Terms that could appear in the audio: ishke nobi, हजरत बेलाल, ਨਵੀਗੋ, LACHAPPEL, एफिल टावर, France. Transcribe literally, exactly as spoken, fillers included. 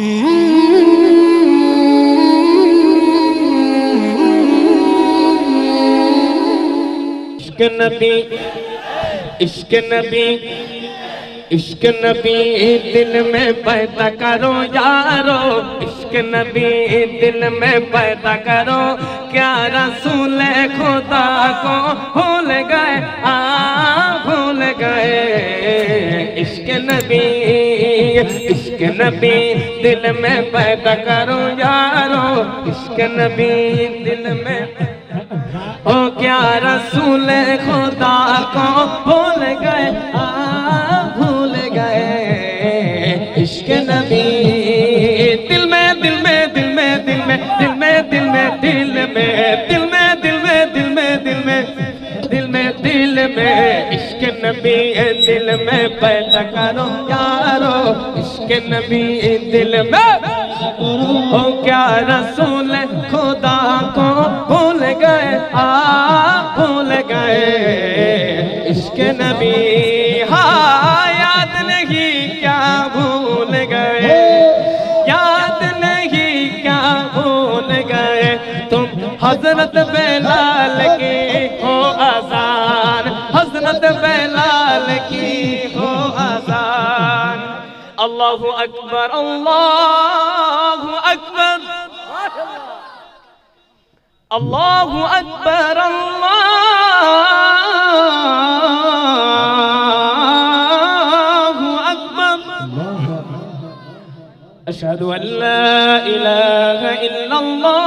इश्क नबी इश्क नबी इश्क नबी दिल में पैदा करो यारो, इश्क नबी दिल में पैदा करो, क्या रसूल खुदा को भूल गए आ भूल गए। इश्क नबी इश्क नबी दिल में पैदा करो यारो, इश्क नबी दिल में ओ क्या रसूल खुदा को भूल गए आ भूल गए। इश्क नबी दिल में दिल में दिल में दिल में दिल में दिल में दिल में दिल में दिल में दिल में दिल में दिल में दिल में। इश्क नबी दिल में पैदा करो यारो, इश्क नबी दिल में ओ क्या रसूल खुदा को भूल गए आ भूल गए। इश्क नबी हाँ याद नहीं क्या भूल गए, याद नहीं क्या भूल गए। तुम हजरत बेलाल की हो आजान, हजरत बेलाल की हो आजान। अल्लाहु अकबर अल्लाहु अकबर अल्लाहु अकबर अल्लाहु अकबर। अशहदु अन ला इलाहा इल्लल्लाह,